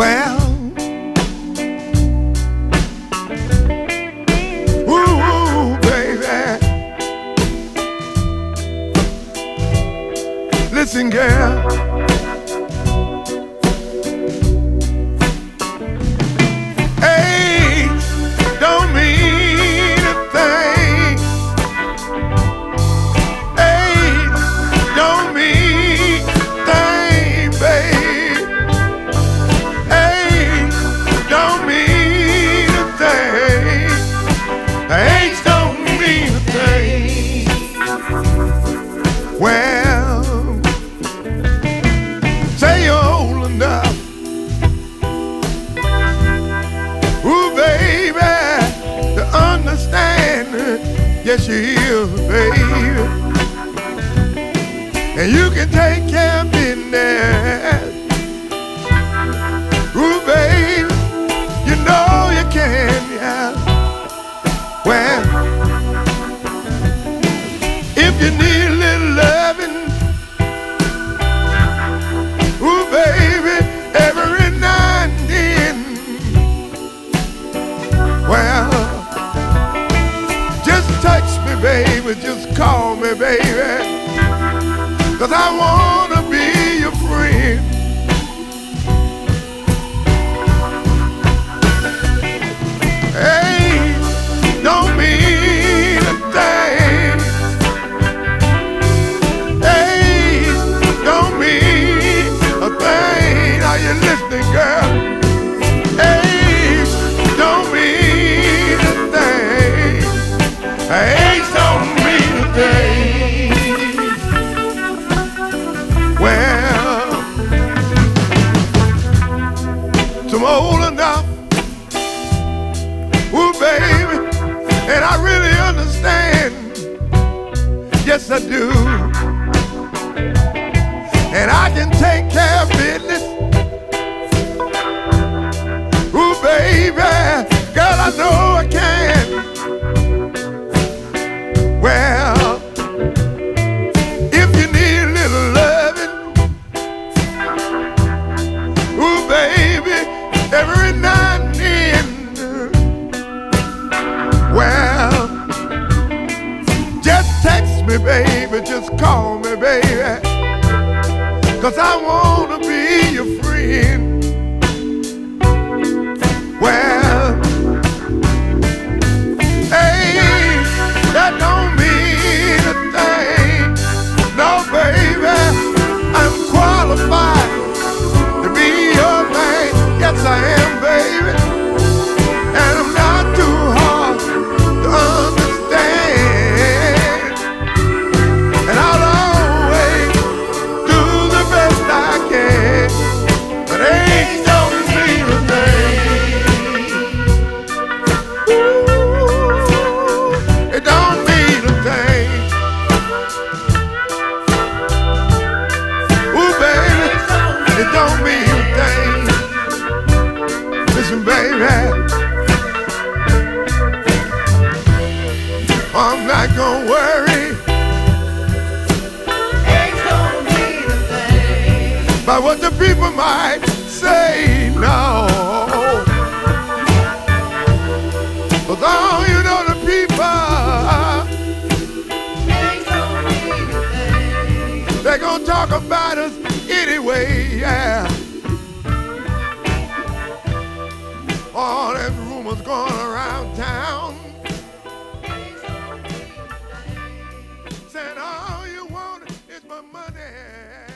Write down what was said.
well. Ooh, baby, listen, girl, age don't mean a thing. Age don't mean a thing, baby. Well, say you're old enough. Ooh, baby, to understand. Yes, you is, baby. And you can take care of business. Ooh, baby, you know you can, yeah. Well, if you need a little love, baby, just call me, baby, 'cause I wanna be your friend. Age don't mean a thing. Age don't mean a thing. Are you listening, girl? I'm old enough, ooh, baby, and I really understand. Yes, I do. And I can take care of business. Ooh, baby, girl, I know I can. Well, if you need a little loving, ooh, baby, every now and then, well, just text me, baby, just call me, baby, 'cause I wanna be your friend. Well, hey, that don't mean a thing. No, baby, I'm qualified. Yes, I am, baby, and I'm not too hard to understand, and I'll always do the best I can, but age don't mean a thing. Ooh, it don't mean a thing. Ooh, baby, it don't mean a thing. Listen, baby, I'm not gonna worry. Age don't mean a thing. By what the people might say, no. 'Cause all you know the people, age don't mean a thing. They're gonna talk about us anyway, yeah. All that rumors going around town. Said all you want is my money.